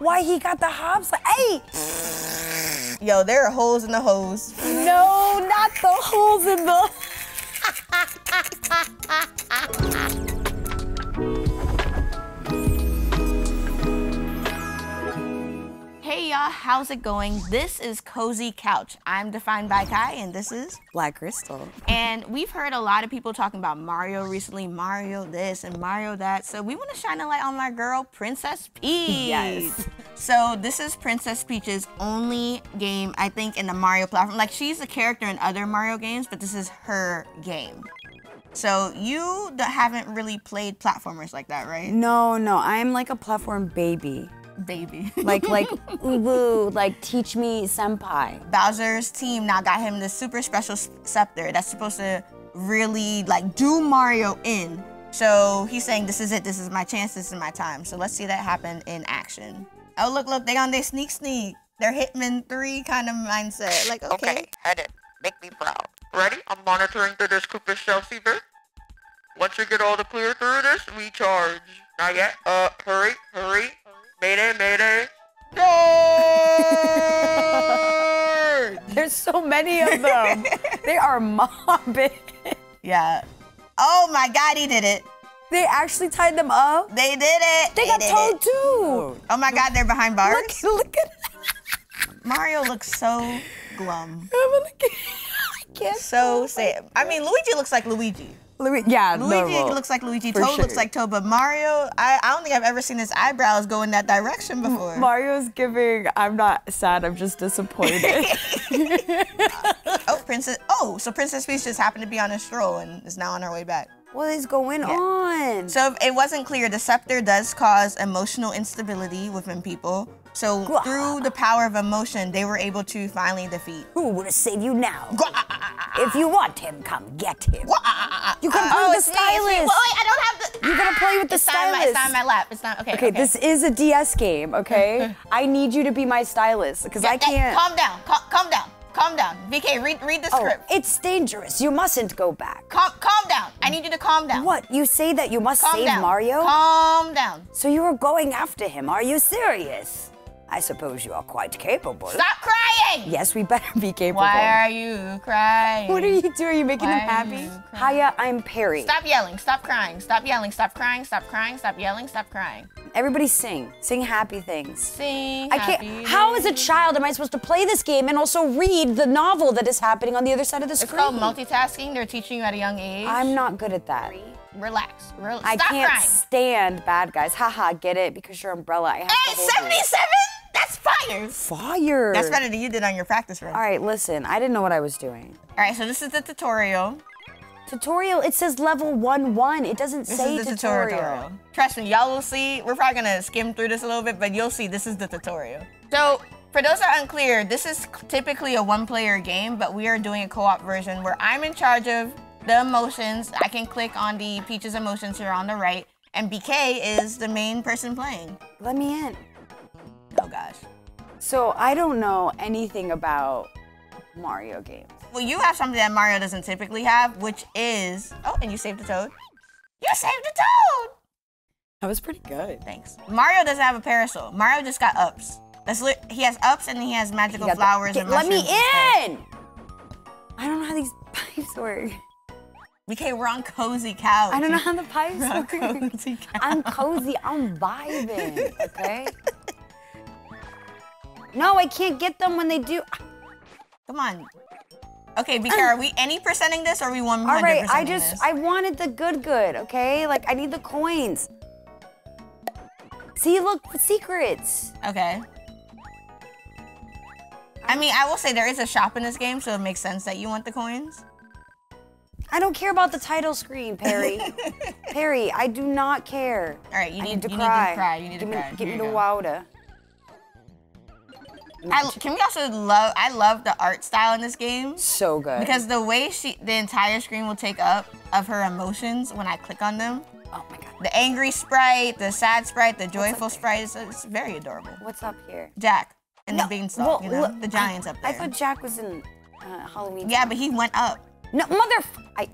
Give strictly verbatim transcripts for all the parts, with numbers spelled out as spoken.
Why he got the hops? Hey! Yo, there are holes in the hose. No, not the holes in the... Hey y'all, how's it going? This is Cozy Couch. I'm Defined by Kai, and this is Black Krystel. And we've heard a lot of people talking about Mario recently, Mario this and Mario that. So we want to shine a light on my girl, Princess Peach. Yes. So this is Princess Peach's only game, I think, in the Mario platform. Like, she's a character in other Mario games, but this is her game. So you haven't really played platformers like that, right? No, no, I'm like a platform baby. Baby. Like, like, ubu, like, teach me senpai. Bowser's team now got him this super special scepter that's supposed to really, like, do Mario in. So he's saying, this is it, this is my chance, this is my time. So let's see that happen in action. Oh, look, look, they on their sneak sneak. Their Hitman three kind of mindset. Like, okay. Okay, edit. Make me proud. Ready? I'm monitoring through this Koopa shell fever. Once we get all the clear through this, we charge. Not yet. Uh, hurry, hurry. Mayday, mayday. No! There's so many of them. They are mobbing. Yeah. Oh my God, he did it. They actually tied them up. They did it. They, they got Toad it. too. Oh my God, they're behind bars. Look, look at that. Mario looks so glum. I can't so sad. I mean, Luigi looks like Luigi. Luigi, yeah, Luigi no, looks like Luigi, Toad sure. looks like Toad, but Mario, I, I don't think I've ever seen his eyebrows go in that direction before. Mario's giving, I'm not sad, I'm just disappointed. oh, Princess, oh, so Princess Peach just happened to be on a stroll and is now on her way back. What is going yeah. on? So if it wasn't clear, the scepter does cause emotional instability within people. So Gwah. through the power of emotion, they were able to finally defeat. Who would save you now? Gwah. If you want him, come get him. Gwah. You can uh, play oh, with the stylus. Me, me. Wait, I don't have the... You're gonna play with the it's stylus. Not my, it's not on my lap, it's not, okay, okay. Okay, this is a D S game, okay? I need you to be my stylus, because yeah, I can't... Calm down, calm, calm down. Calm down. V K, read, read the oh, script. It's dangerous. You mustn't go back. Calm, calm down. I need you to calm down. What? You say that you must calm save down. Mario? Calm down. So you are going after him. Are you serious? I suppose you are quite capable. Stop crying! Yes, we better be capable. Why are you crying? What are you doing? Are you making Why him happy? Hiya, I'm Perry. Stop yelling. Stop crying. Stop yelling. Stop crying. Stop crying. Stop yelling. Stop crying. Everybody sing. Sing happy things. Sing I can't. Happy How as a child am I supposed to play this game and also read the novel that is happening on the other side of the it's screen? It's called multitasking. They're teaching you at a young age. I'm not good at that. Relax. Relax. I Stop can't crying. stand bad guys. Haha, get it? Because your umbrella. I have hey, seventy-seven! That's fire! Fire! That's better than you did on your practice room. All right, listen, I didn't know what I was doing. All right, so this is the tutorial. Tutorial, it says level one one. It doesn't this say is the tutorial. tutorial. Trust me, y'all will see. We're probably gonna skim through this a little bit, but you'll see this is the tutorial. So, for those that are unclear, this is typically a one-player game, but we are doing a co-op version where I'm in charge of the emotions. I can click on the Peach's emotions here on the right, and B K is the main person playing. Let me in. Oh gosh. So I don't know anything about Mario games. Well, you have something that Mario doesn't typically have, which is... Oh, and you saved the Toad. You saved the Toad! That was pretty good. Thanks. Mario doesn't have a parasol. Mario just got ups. That's li he has ups and he has magical he flowers the, get, and Let me in! I don't know how these pipes work. Okay, we're on Cozy Couch. I don't know how the pipes we're work. On cozy couch. I'm cozy, I'm vibing, okay? No, I can't get them when they do. Come on. Okay, Bika, um, are we any percenting this or are we one hundred percent All right, I just, this? I wanted the good good, okay? Like, I need the coins. See, look, the secrets. Okay. I mean, I will say there is a shop in this game, so it makes sense that you want the coins. I don't care about the title screen, Perry. Perry, I do not care. All right, you, need, need, to you need to cry. You need give to me, cry. Give Here me the water. I, can we also love, I love the art style in this game. So good. Because the way she, the entire screen will take up of her emotions when I click on them. Oh my God. The angry sprite, the sad sprite, the joyful sprite, it's, it's very adorable. What's up here? Jack and no, the beanstalk, well, you know, look, the giant's up there. I thought Jack was in uh, Halloween. Yeah, but he went up. No, mother, I.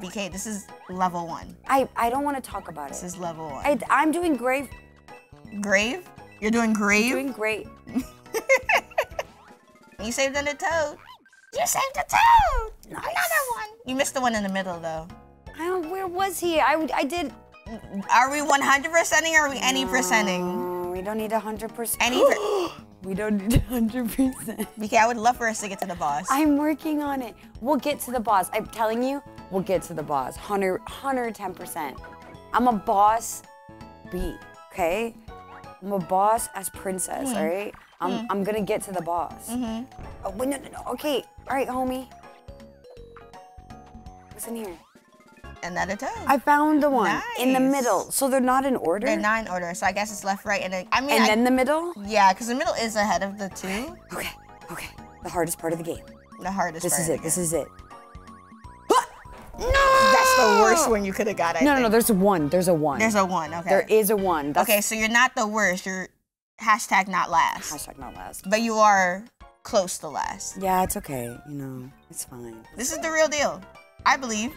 B K, this is level one. I, I don't want to talk about this it. This is level one. I, I'm doing grave. Grave? You're doing great? I'm doing great. You saved the Toad. You saved the Toad! Nice. Another one! You missed the one in the middle, though. I don't, where was he? I, I did... Are we one hundred percenting or are we any percenting? No, we don't need one hundred percent. Any per We don't need one hundred percent. B K, I would love for us to get to the boss. I'm working on it. We'll get to the boss. I'm telling you, we'll get to the boss. one hundred, one hundred ten percent. I'm a boss B, okay? I'm a boss as princess, mm. all right? I'm, mm. I'm gonna get to the boss. Mm-hmm. Oh, wait, no, no, no, okay. All right, homie. What's in here? Another Toad. I found the one nice. in the middle. So they're not in order? They're not in order. So I guess it's left, right, and then, I mean. And I, then the middle? Yeah, because the middle is ahead of the two. Okay, okay. The hardest part of the game. The hardest this part. Is of the game. This is it. This is it. No! That's the worst one you could have got. I no, think. no, no. There's a one. There's a one. There's a one. Okay. There is a one. That's okay, so you're not the worst. You're hashtag not last. Hashtag not last. But you are close to last. Yeah, it's okay. You know, it's fine. This is the real deal. I believe.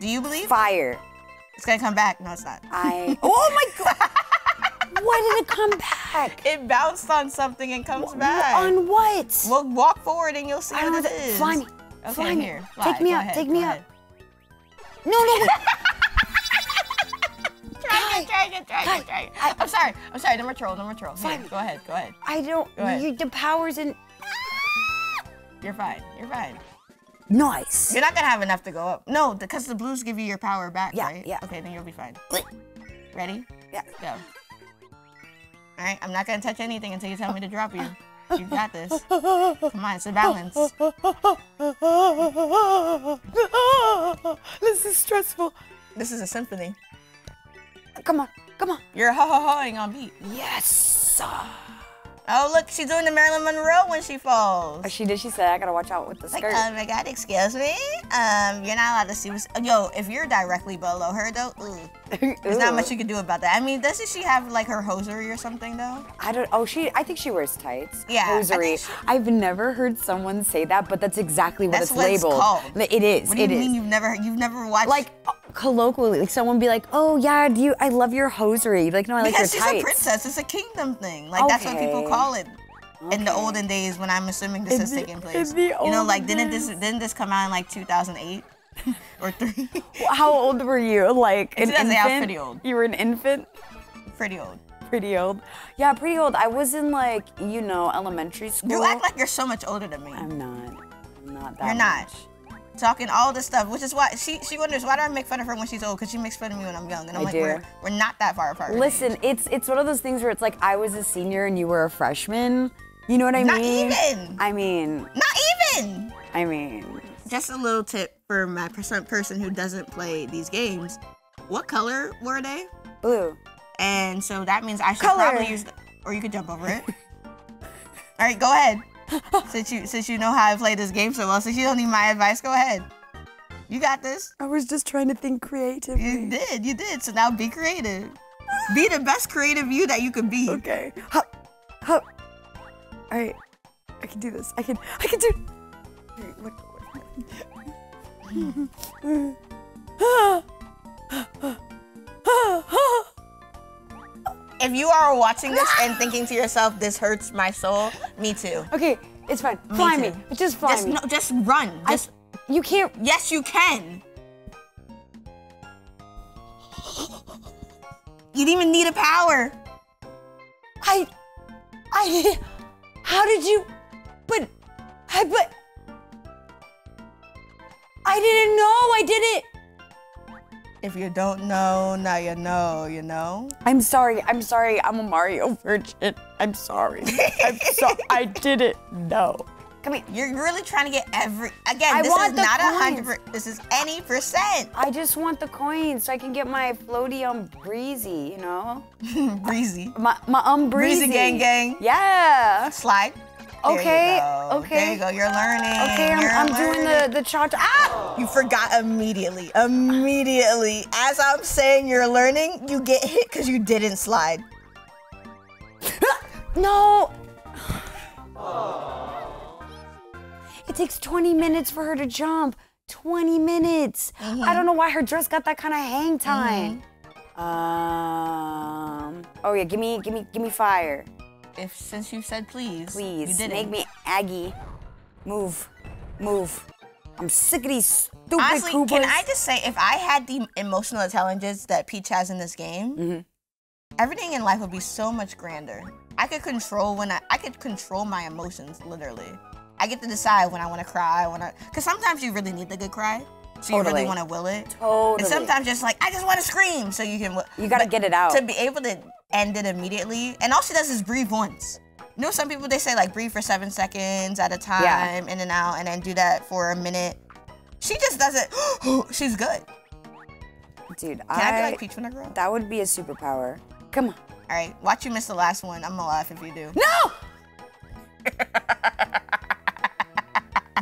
Do you believe? Fire. It's gonna come back. No, it's not. I. Oh my God! Why did it come back? It bounced on something and comes w back. On what? We'll walk forward and you'll see I what it is. Fly me. Okay, fly me. Here. Fly. Take me Go up. Ahead. Take Go me ahead. up. No, no. Wait. Try it. Try it. Try it. Try it. I, I'm sorry. I'm sorry. No more troll. No more troll. Go ahead. Go ahead. I don't. Ahead. You, the power's in. You're fine. You're fine. Nice. You're not gonna have enough to go up. No, because the blues give you your power back, yeah, right? Yeah. Okay, then you'll be fine. Ready? Yeah. Go. All right, I'm not gonna touch anything until you tell me to drop you. You got this. Come on, it's a balance. This is stressful. This is a symphony. Come on, come on. You're ho-ho-hoing on beat. Yes. Oh, look, she's doing the Marilyn Monroe when she falls. Oh, she did. She said, I gotta watch out with the like, skirt. Oh my God, excuse me? Um, you're not allowed to see what's... Yo, if you're directly below her, though, ooh, there's not much you can do about that. I mean, doesn't she have, like, her hosiery or something, though? I don't... Oh, she... I think she wears tights. Yeah. Hosiery. She, I've never heard someone say that, but that's exactly what that's it's what labeled. That's what it's called. It is. What do you it mean is. you've never... You've never watched... Like, colloquially, like someone be like, "Oh yeah, do you? I love your hosiery." Like, no, I because like your tights. Because she's a princess. It's a kingdom thing. Like okay. that's what people call it okay. in the olden days. When I'm assuming this in is the, taking place, you know, like didn't this didn't this come out in like two thousand eight or three? Well, how old were you? Like an infant? I was pretty old. You were an infant. Pretty old. Pretty old. Yeah, pretty old. I was in like you know elementary school. You act like you're so much older than me. I'm not. I'm not that. You're much. not. Talking all this stuff, which is why she she wonders why do I make fun of her when she's old? Because she makes fun of me when I'm young, and I'm I like, do. we're we're not that far apart. Listen, right? it's it's one of those things where it's like I was a senior and you were a freshman. You know what I not mean? Not even. I mean. Not even. I mean. Just a little tip for my percent person who doesn't play these games. What color were they? Blue. And so that means I should color. probably use, the, or you could jump over it. All right, go ahead. since you since you know how I play this game so well, since you don't need my advice, go ahead. You got this. I was just trying to think creatively. You did, you did. So now be creative. Be the best creative you that you could be. Okay. Hop, hop. All right, I can do this. I can, I can do. Wait, what? what? If you are watching this and thinking to yourself, this hurts my soul, me too. Okay, it's fine. Me fly too. me. Just fly just, me. No, just run. Just, I, you can't. Yes, you can. You didn't even need a power. I, I, how did you, but, I, but, I didn't know I did it. If you don't know, now you know, you know? I'm sorry, I'm sorry, I'm a Mario virgin. I'm sorry. I'm so I didn't know. Come here. You're really trying to get every, again, I this is not one hundred percent, this is any percent. I just want the coins so I can get my floaty um breezy, you know? breezy. My, my um breezy. Breezy gang gang. Yeah. Slide. There okay, okay. There you go, you're learning. Okay, I'm, you're I'm learning. doing the, the cha-cha. Ah! You forgot immediately, immediately. As I'm saying you're learning, you get hit because you didn't slide. No. It takes twenty minutes for her to jump. twenty minutes. Mm-hmm. I don't know why her dress got that kind of hang time. Mm-hmm. Um. Oh yeah, give me, give me, give me fire. if since you said please, please you didn't. Make me Aggie. Move, move. I'm sick of these stupid Honestly, Koopas. Can I just say, if I had the emotional intelligence that Peach has in this game, mm-hmm. everything in life would be so much grander. I could control when I, I could control my emotions, literally. I get to decide when I want to cry, when I, because sometimes you really need the good cry. So totally. You really want to will it. Totally. And sometimes just like, I just want to scream, so you can. You gotta get it out. To be able to end it immediately. And all she does is breathe once. You know, some people, they say like breathe for seven seconds at a time, yeah. in and out, and then do that for a minute. She just does it, she's good. Dude, can I, I be like Peach when I grow up? That would be a superpower. Come on. All right, watch you miss the last one. I'm gonna laugh if you do. No!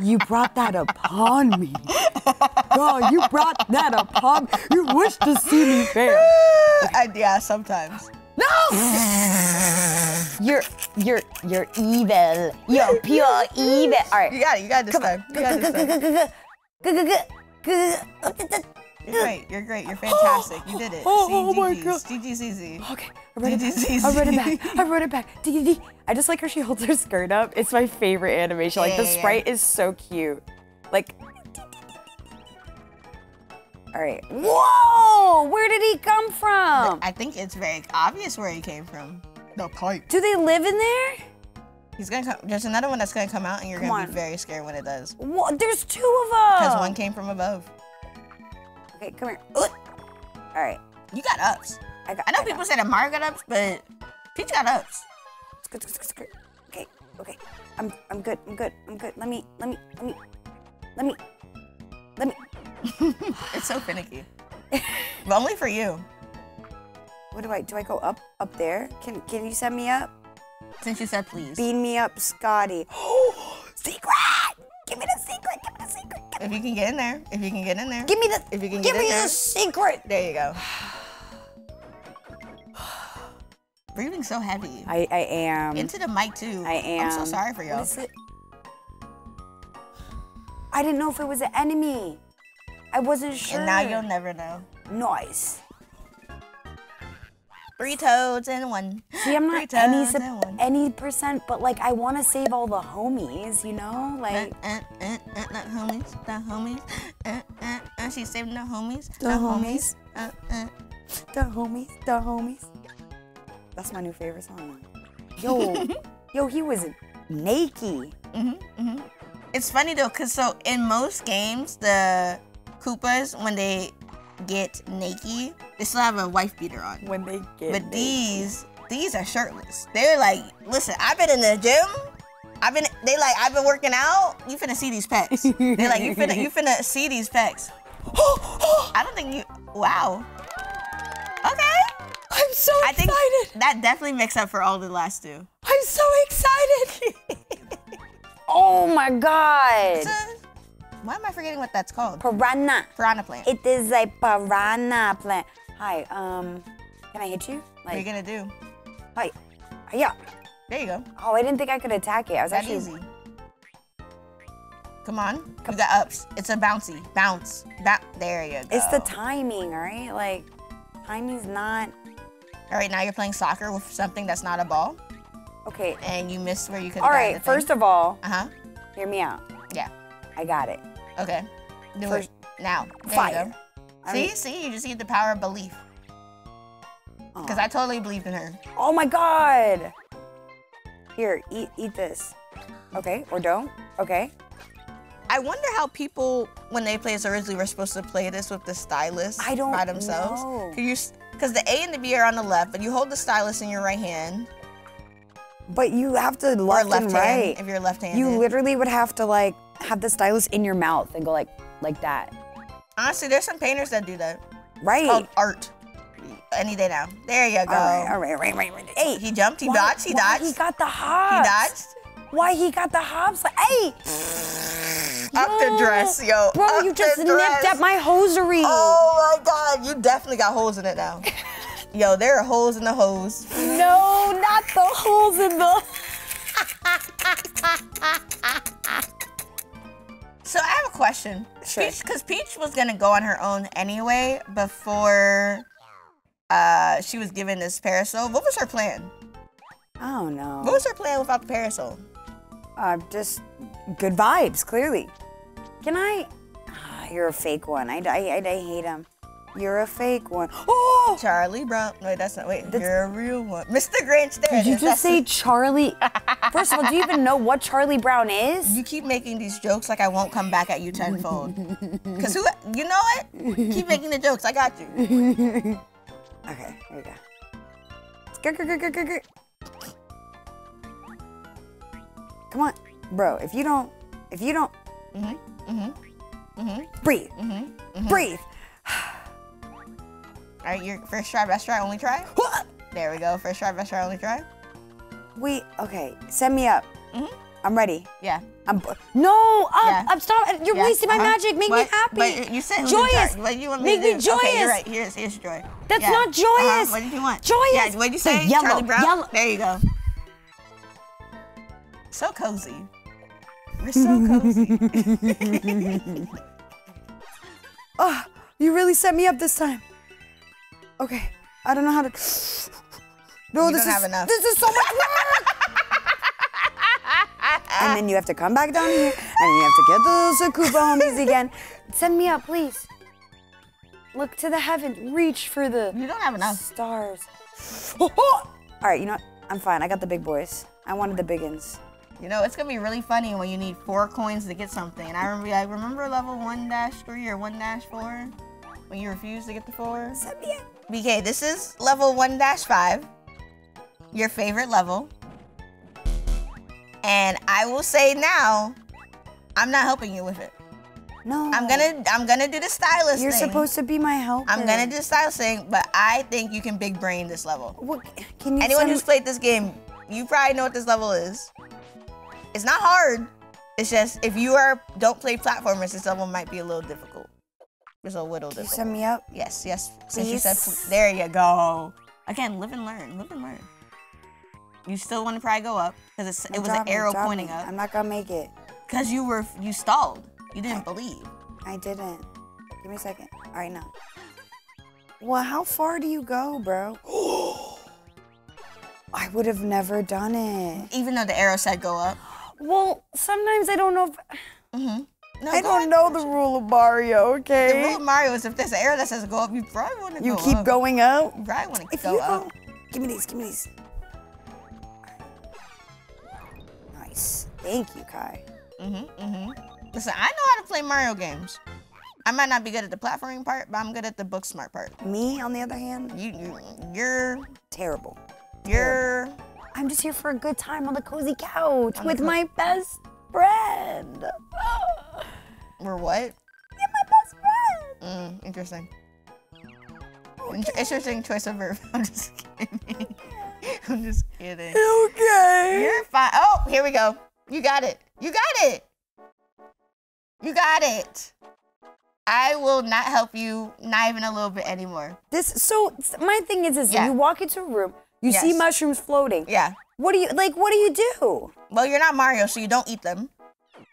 You brought that upon me. Girl, you brought that upon me. You wish to see me fail. I, yeah, sometimes. No! you're, you're, you're evil. You're pure evil. All right. You got it. You got it this time. You got it this time. You're great. You're great. You're fantastic. You did it. Oh my God. G G's easy. Okay. I wrote it back. I wrote it back. I wrote it back. D D D. I just like how she holds her skirt up. It's my favorite animation. Like the sprite is so cute. Like. All right. Whoa! Where did he come from? I think it's very obvious where he came from. The pipe. Do they live in there? He's gonna come. There's another one that's gonna come out, and you're come gonna on. be very scared when it does. What? There's two of them. Because one came from above. Okay, come here. Ooh. All right. You got ups. I, got, I know I people got. say that Mario got ups, but Peach got ups. Okay. Okay. I'm. I'm good. I'm good. I'm good. Let me. Let me. Let me. Let me. Let me. It's so finicky. But only for you. What do I do? I go up, up there? Can Can you send me up? Since you said please. Beam me up, Scotty. Oh, secret! Give me the secret! Give me the secret! Give if you can get in there, if you can get in there. Give me the. If you can give get me in the there. secret! There you go. Breathing so heavy. I I am. Into the mic too. I am. I'm so sorry for y'all. I didn't know if it was an enemy. I wasn't sure. And now you'll never know. Nice. Three toads and one. See, I'm not any, any percent, but like I want to save all the homies, you know, like. Uh, uh, uh, uh, not homies, the homies. Uh, uh, uh, she's saving the homies. The, the homies. homies. Uh, uh. The homies. The homies. That's my new favorite song. Yo, yo, he was naked. Mhm, mhm. It's funny though, cause so in most games the Koopas, when they get naked, they still have a wife beater on. When they get But naked. these, these are shirtless. They're like, listen, I've been in the gym. I've been, they like, I've been working out. You finna see these pecs. They're like, you finna, you finna see these pecs. I don't think you, wow. Okay. I'm so I excited. I think that definitely makes up for all the last two. I'm so excited. Oh my God. So, why am I forgetting what that's called? Piranha. Piranha plant. It is a piranha plant. Hi, um, can I hit you? Like, what are you gonna do? Hi, yeah. There you go. Oh, I didn't think I could attack it. I was that actually easy. Come on, come. You got ups. It's a bouncy, bounce, bounce. There you go. It's the timing, all right? Like, timing's not. All right, now you're playing soccer with something that's not a ball. Okay. And you missed where you could. All right, first of all. Uh huh. Hear me out. Yeah. I got it. Okay. Do First, it now. There fire. You go. See, I'm... see, you just need the power of belief. Because I totally believed in her. Oh my God! Here, eat, eat this. Okay, or don't. Okay. I wonder how people, when they play this originally, were supposed to play this with the stylus I don't by themselves. Because the A and the B are on the left, but you hold the stylus in your right hand. But you have to left, or left and right. Hand, if you're left-handed. You literally would have to like have the stylus in your mouth and go like like that. Honestly, there's some painters that do that. Right. It's called art. Any day now. There you go. All right, all right, all right, right, right. Hey, he jumped, he why, dodged, he why dodged. He got the hops. He dodged. Why he got the hops? Like, hey. Up yo, the dress, yo. Bro, up you just nipped dress. at my hosiery. Oh my God, you definitely got holes in it now. Yo, there are holes in the hose. No, not the holes in the. So I have a question. Sure. Because Peach, Peach was gonna go on her own anyway before uh, she was given this parasol. What was her plan? Oh no. What was her plan without the parasol? Uh, just good vibes, clearly. Can I? Oh, you're a fake one. I, I, I, I hate him. You're a fake one. Oh! Charlie Brown. No, that's not. Wait, that's... you're a real one. Mister Grinch, there Did you is. just that's say the... Charlie? First of all, do you even know what Charlie Brown is? You keep making these jokes like I won't come back at you tenfold. Because who, you know what? Keep making the jokes. I got you. Okay, here we go. Grr, grr, grr, grr, grr. Come on, bro. If you don't, if you don't, mm-hmm, mm-hmm, mm-hmm. breathe, mm-hmm, mm-hmm. breathe. All right, your first try, best try, only try. There we go. First try, best try, only try. Wait. Okay. Send me up. Mm-hmm. I'm ready. Yeah. I'm. No. Up. Yeah. Up. Stop. You're yeah. wasting my uh-huh. magic. Make but, me happy. But you said joyous. What do you want me Make to do? me joyous. Okay, you're right. Here's here's joy. That's yeah. not joyous. Uh-huh. What did you want? Joyous. Yeah. What did you say? The yellow. Charlie Brown. Yellow. There you go. So cozy. We're so cozy. Oh, you really set me up this time. Okay, I don't know how to. No, you this don't is have enough. This is so much work. And then you have to come back down here, and you have to get those Koopa homies again. Send me up, please. Look to the heaven. Reach for the. You don't have enough stars. All right, you know what? I'm fine. I got the big boys. I wanted the biggins. You know, it's gonna be really funny when you need four coins to get something. And I remember, I remember level one dash three or one dash four. When you refuse to get the four. Set me up. B K, this is level one dash five, your favorite level. And I will say now, I'm not helping you with it. No. I'm gonna I'm gonna do the stylist You're thing. You're supposed to be my helper. I'm gonna do the stylist thing, but I think you can big brain this level. What, can you Anyone who's played this game, you probably know what this level is. It's not hard. It's just if you are don't play platformers, this level might be a little difficult. There's a little different. You set me up? Yes, yes. Since you said, there you go. Again, live and learn, live and learn. You still want to probably go up because it was an arrow pointing up. I'm not gonna make it. Cause you were you stalled. You didn't believe. I didn't. Give me a second. All right now. Well, how far do you go, bro? I would have never done it. Even though the arrow said go up. Well, sometimes I don't know. If... Mm-hmm. No, I don't ahead. know the rule of Mario, okay? The rule of Mario is if there's an arrow that says go up, you probably want to go up. You keep going up? You probably want to go up. Give me these, give me these. Nice. Thank you, Kai. Mm-hmm, mm-hmm. Listen, I know how to play Mario games. I might not be good at the platforming part, but I'm good at the book smart part. Me, on the other hand? You, you, you're... Terrible. You're... Terrible. I'm just here for a good time on the cozy couch on with co my best friend. Or what? You're my best friend. Mm, interesting. Okay. Interesting choice of verb. I'm just kidding. I'm just kidding. Okay. You're fine. Oh, here we go. You got it. You got it. You got it. I will not help you, not even a little bit anymore. This. So my thing is, is yeah. you walk into a room, you yes. see mushrooms floating. Yeah. What do you like? What do you do? Well, you're not Mario, so you don't eat them.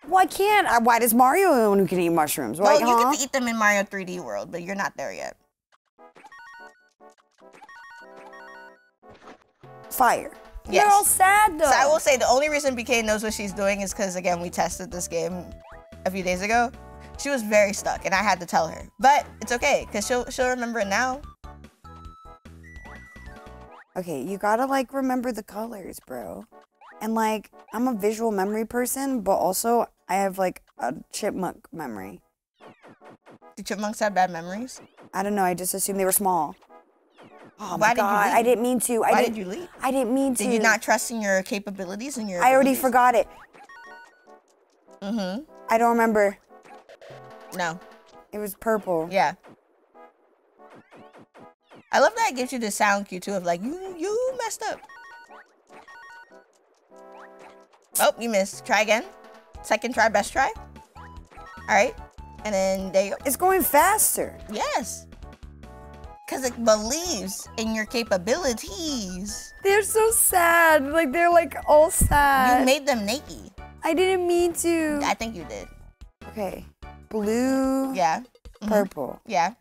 Well, I can't. I, why does Mario the one who can eat mushrooms? Well, like, you huh? get to eat them in Mario three D World, but you're not there yet. Fire. Yes. They're all sad, though. So I will say the only reason B K knows what she's doing is because, again, we tested this game a few days ago. She was very stuck, and I had to tell her. But it's okay, because she'll, she'll remember it now. Okay, you gotta, like, remember the colors, bro. And like, I'm a visual memory person, but also I have like a chipmunk memory. Do chipmunks have bad memories? I don't know, I just assumed they were small. Oh my God, I didn't mean to. Why did you leave? I didn't mean to. Did you not trust in your capabilities and your abilities? I already forgot it. Mm-hmm. I don't remember. No. It was purple. Yeah. I love that it gives you the sound cue too of like, you, you messed up. Oh, you missed. Try again. Second try, best try. All right. And then there you go. It's going faster. Yes. Because it believes in your capabilities. They're so sad. Like, they're like all sad. You made them naked. I didn't mean to. I think you did. Okay. Blue. Yeah. Mm-hmm. Purple. Yeah.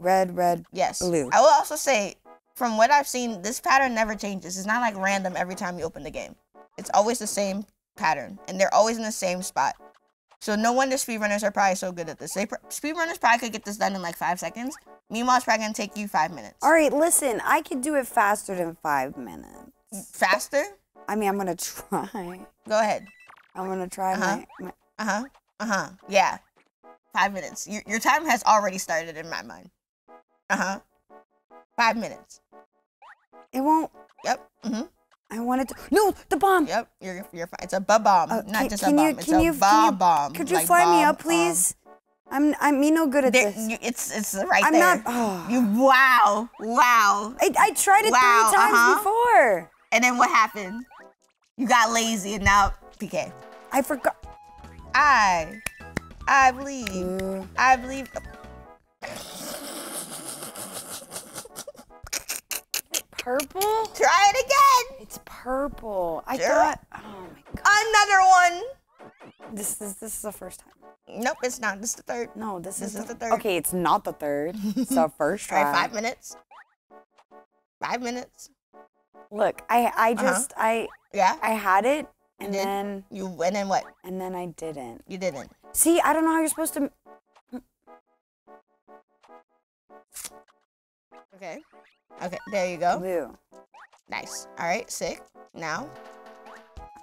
Red, red, yes. blue. I will also say, from what I've seen, this pattern never changes. It's not like random every time you open the game. It's always the same pattern, and they're always in the same spot. So no wonder speedrunners are probably so good at this. They pr speedrunners probably could get this done in like five seconds. Meanwhile, it's probably gonna take you five minutes. All right, listen, I could do it faster than five minutes. Faster? I mean, I'm gonna try. Go ahead. I'm gonna try. Uh-huh. My, my... Uh-huh. Uh-huh. Yeah. Five minutes. Your, your time has already started in my mind. Uh-huh. Five minutes. It won't. Yep. Mm-hmm. I wanted to. No, the bomb. Yep, you're you're fine. It's a ba bomb, uh, not can, just a bomb. You, it's a you, ba bomb. Could you like fly bomb, me up, please? Um, I'm I'm me no good at there, this. You, it's it's right I'm there. I'm not. Oh. You wow wow. I I tried it wow, three times uh-huh. before. And then what happened? You got lazy and now P K. I forgot. I I believe Ooh. I believe. Purple? Try it again! It's purple. I sure. thought, oh my god. Another one! This is this is the first time. Nope, it's not. This is the third. No, this, this is, is the third. Okay, it's not the third. It's the first try. All right, five minutes. Five minutes. Look, I I just, uh-huh. I yeah. I had it, and you then... You went and what? And then I didn't. You didn't. See, I don't know how you're supposed to... Okay. Okay, there you go. Blue. Nice. All right, sick. Now.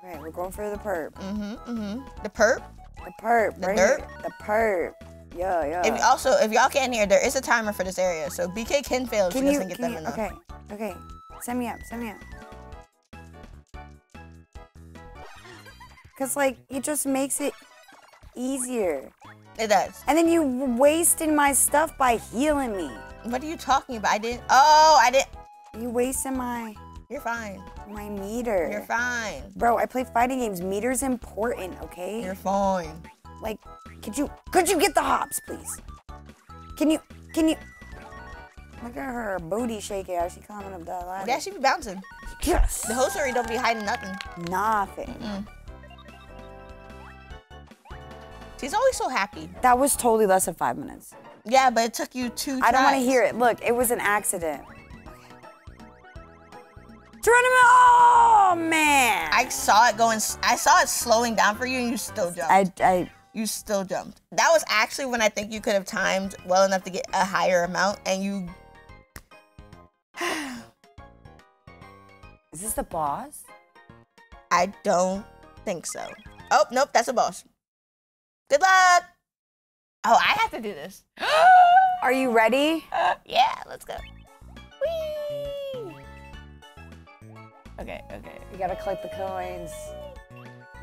All right, we're going for the perp. Mm-hmm, mm-hmm. The perp? The perp. The right dirt? Here. The perp. Yeah, yeah. If, also, if y'all can't hear, there is a timer for this area, so B K can fail if she doesn't get them enough. Okay, okay. Send me up, send me up. Because, like, it just makes it easier. It does. And then you wasted my stuff by healing me. What are you talking about? I didn't. Oh, I didn't. You wasted my. You're fine. My meter. You're fine. Bro, I play fighting games. Meter's important, okay? You're fine. Like, could you could you get the hops, please? Can you can you? Look at her booty shaking. How she climbing up that ladder? Yeah, she be bouncing. Yes. The hosiery don't be hiding nothing. Nothing. Mm-mm. She's always so happy. That was totally less than five minutes. Yeah, but it took you two tries. I don't want to hear it. Look, it was an accident. Geronimo! Oh, man! I saw it going, I saw it slowing down for you and you still jumped. I, I... You still jumped. That was actually when I think you could have timed well enough to get a higher amount and you... Is this the boss? I don't think so. Oh, nope, that's a boss. Good luck! Oh, I have to do this. Are you ready? Uh, yeah, let's go. Whee! Okay, okay. You gotta collect the coins.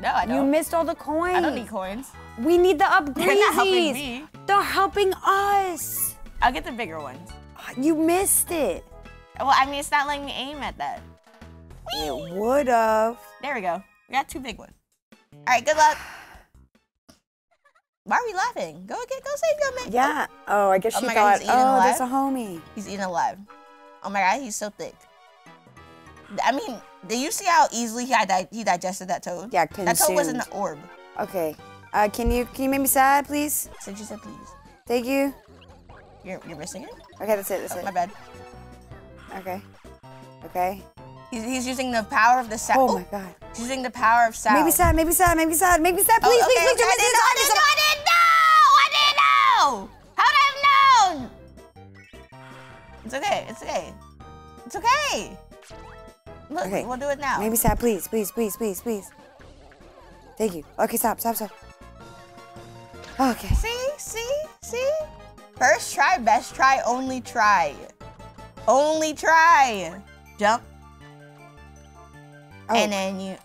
No, I don't. You missed all the coins. I don't need coins. We need the upgrades. They're not helping me. They're helping us. I'll get the bigger ones. You missed it. Well, I mean, it's not letting me aim at that. Whee! It would've. There we go. We got two big ones. All right, good luck. Why are we laughing? Go get, go save your man. Yeah. Oh, I guess she oh thought, god, oh, alive. There's a homie. He's eating alive. Oh my god, he's so thick. I mean, did you see how easily he he digested that toad? Yeah, consumed. That toad was in the orb. Okay. Uh, can you can you make me sad, please? Since you said please. Thank you. You're you're missing it. Okay, that's it. That's oh, it. My bad. Okay. Okay. He's, he's using the power of the sound. Oh, oh my god. He's using the power of sound. Make me sad. Make me sad. Make me sad. Make me sad. Please, oh, okay, please, please. Okay, please I How would I have known? It's okay, it's okay. It's okay. Look, okay. We'll do it now. Maybe stop, please, please, please, please, please. Thank you. Okay, stop, stop, stop. Okay. See, see, see? First try, best try, only try. Only try. Jump. Oh. And then you...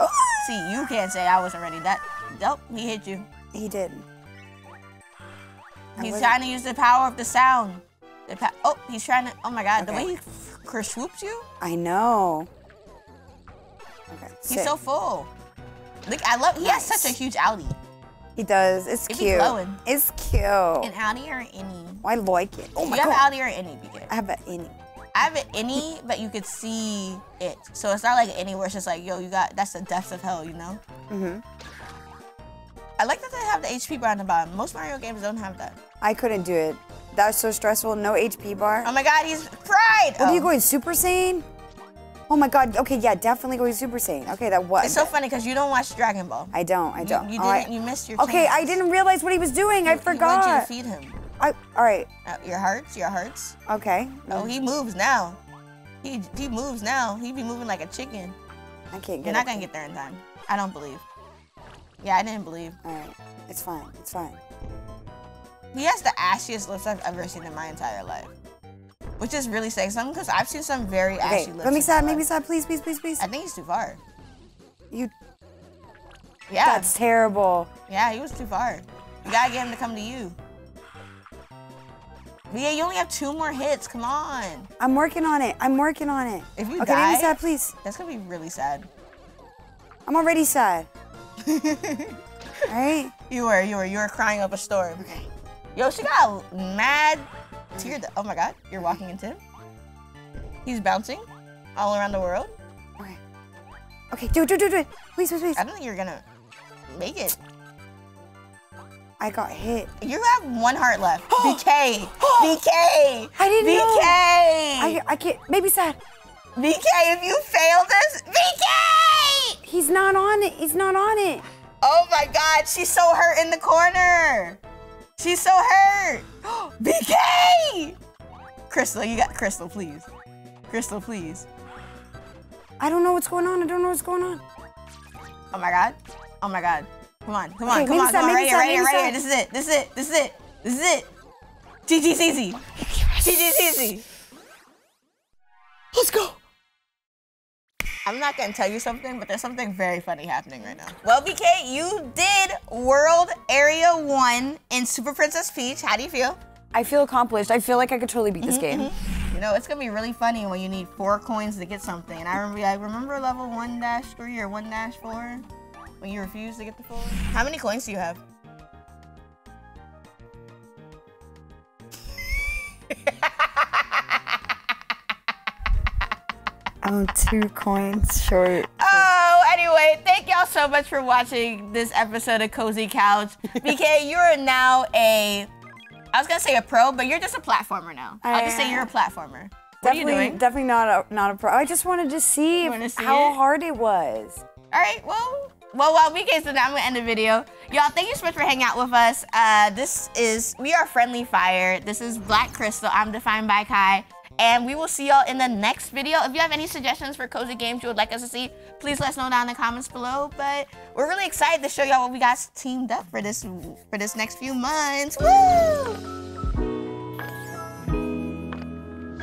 oh. See, you can't say I wasn't ready. That, nope, he hit you. He did. He's trying to use the power of the sound. The pa oh, he's trying to, oh my god, okay. The way he swoops you? I know. Okay, he's sit. So full. Look, I love, he nice. Has such a huge outie. He does, it's it cute. It's cute. An outie or an innie? Oh, I like it. Oh my god. You have an outie or an innie, B K? I have an innie. I have an innie, but you could see it. So it's not like an innie where it's just like, yo, you got, that's the depths of hell, you know? Mm-hmm. I like that they have the H P bar on the bottom. Most Mario games don't have that. I couldn't do it. That was so stressful. No H P bar. Oh my god, he's fried! What, oh. are you going Super Saiyan? Oh my god, okay, yeah, definitely going Super Saiyan. Okay, that was. It's so funny because you don't watch Dragon Ball. I don't, I don't. You, you didn't, right. you missed your chance. Okay, I didn't realize what he was doing, you, I forgot. I wanted you to feed him. I, all right. Uh, your hearts, your hearts. Okay. Oh, he moves now. He, he moves now. He be moving like a chicken. I can't get You're not going to get there in time. I don't believe. Yeah, I didn't believe. All right, it's fine, it's fine. He has the ashiest lips I've ever seen in my entire life. Which is really saying something, because I've seen some very ashy okay, lips. Let me sad, make me sad, please, please, please, please. I think he's too far. You... Yeah. That's terrible. Yeah, he was too far. You gotta get him to come to you. But yeah, you only have two more hits, come on. I'm working on it, I'm working on it. If you okay, die... Okay, make me sad, please. That's gonna be really sad. I'm already sad. Alright? You were, you were, you were crying up a storm. Okay. Yo, she got mad... Tear the, oh my god, you're walking into him. He's bouncing all around the world. Okay. Okay, do it, do it, do it. Please, please, please. I don't think you're gonna make it. I got hit. You have one heart left. B K. B K. I didn't B K. know. I, I can't, maybe sad. B K, if you fail this, B K! He's not on it, he's not on it. Oh my god, she's so hurt in the corner. She's so hurt! B K! Krystel, you got Krystel, please. Krystel, please. I don't know what's going on. I don't know what's going on. Oh my god. Oh my god. Come on, come okay, on, come on, come on. Right here, right here, right here. This is it. This is it. This is it. This is it. G G's easy. G G's easy. Let's go. I'm not gonna tell you something, but there's something very funny happening right now. Well, B K, you did World Area one in Super Princess Peach. How do you feel? I feel accomplished. I feel like I could totally beat this mm-hmm, game. Mm-hmm. You know, it's gonna be really funny when you need four coins to get something. And I remember, I remember level one dash three or one dash four when you refused to get the four. How many coins do you have? I'm two coins short. Oh, anyway, thank y'all so much for watching this episode of Cozy Couch. B K, you are now a, I was gonna say a pro, but you're just a platformer now. I I'll just say you're a platformer. What are you doing? Definitely not a, not a pro. I just wanted to see, see how it? hard it was. All right, well, well, while B K's done that, I'm gonna end the video. Y'all, thank you so much for hanging out with us. Uh, this is, we are Friendly Fire. This is Black Krystel. I'm Defined by Kai. And we will see y'all in the next video. If you have any suggestions for cozy games you would like us to see, please let us know down in the comments below. But we're really excited to show y'all what we got teamed up for this for this next few months. Woo!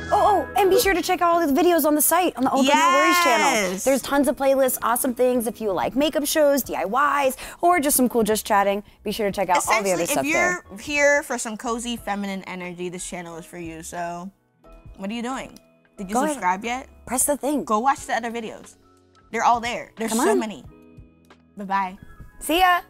Oh, oh, and be sure to check out all the videos on the site, on the All Good No Worries channel. There's tons of playlists, awesome things. If you like makeup shows, D I Ys, or just some cool just chatting, be sure to check out all the other stuff there. If you're here for some cozy feminine energy, this channel is for you, so. What are you doing? Did you Go subscribe ahead. yet? Press the thing. Go watch the other videos. They're all there. There's Come so on. many. Bye-bye. See ya.